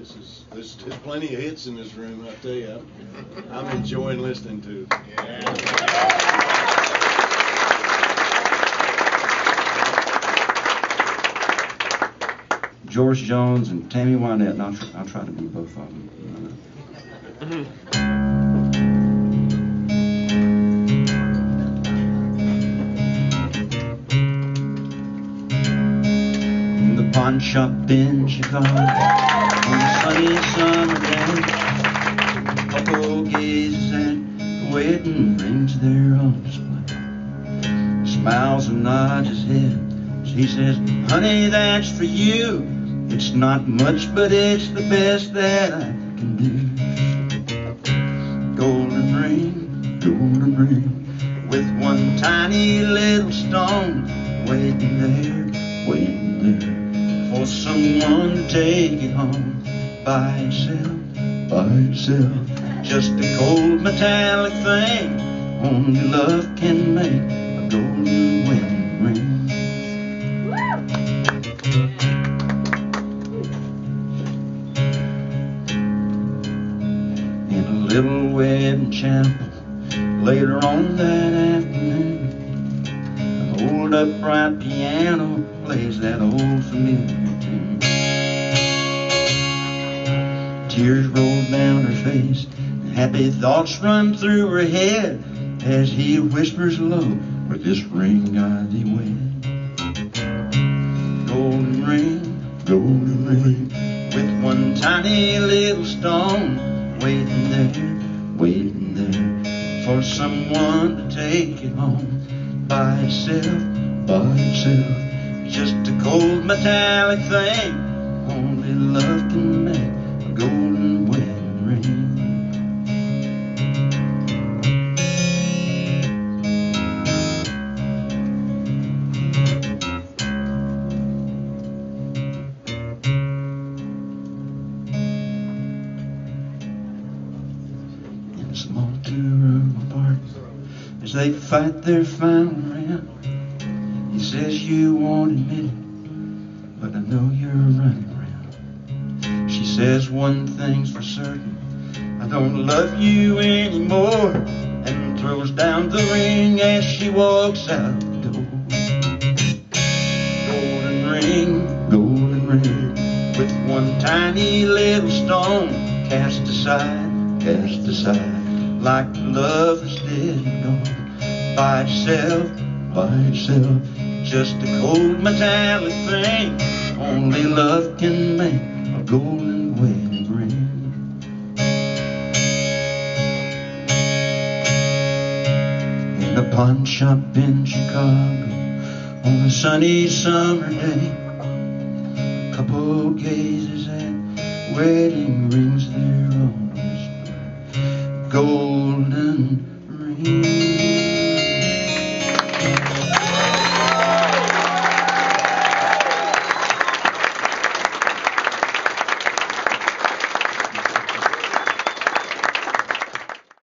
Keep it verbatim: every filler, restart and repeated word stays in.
This is there's, there's plenty of hits in this room, I tell you. I'm, I'm enjoying listening to. Yeah. George Jones and Tammy Wynette, and I'll, tr I'll try to do both of them. Mm-hmm. Pawn shop in Chicago on a sunny summer day. A couple gazes at the wedding rings there on display. Smiles and nods his head. She says, "Honey, that's for you. It's not much, but it's the best that I can do." Golden ring, golden ring, with one tiny little stone, waiting there, waiting there, for someone to take it home by itself, by itself. Just a cold metallic thing, only love can make a golden wedding ring. In a little wedding chapel later on that afternoon, an old upright piano plays that old familiar tune. Tears roll down her face, happy thoughts run through her head, as he whispers low, "With this ring I thee wed." Golden ring, golden ring, with one tiny little stone, waiting there, waiting there, for someone to take it home by itself, by itself. Just a cold metallic thing, only love can make a golden wedding ring. In a small two-room apartment, as they fight their final round, he says, "You won't admit it, but I know you're running around." She says, "One thing's for certain, I don't love you anymore," and throws down the ring as she walks out the door. Golden ring, golden ring, with one tiny little stone, cast aside, cast aside, like love is dead and gone, by itself, by itself. Just a cold metallic thing, only love can make a golden wedding ring. In a pawn shop in Chicago on a sunny summer day, a couple gazes at wedding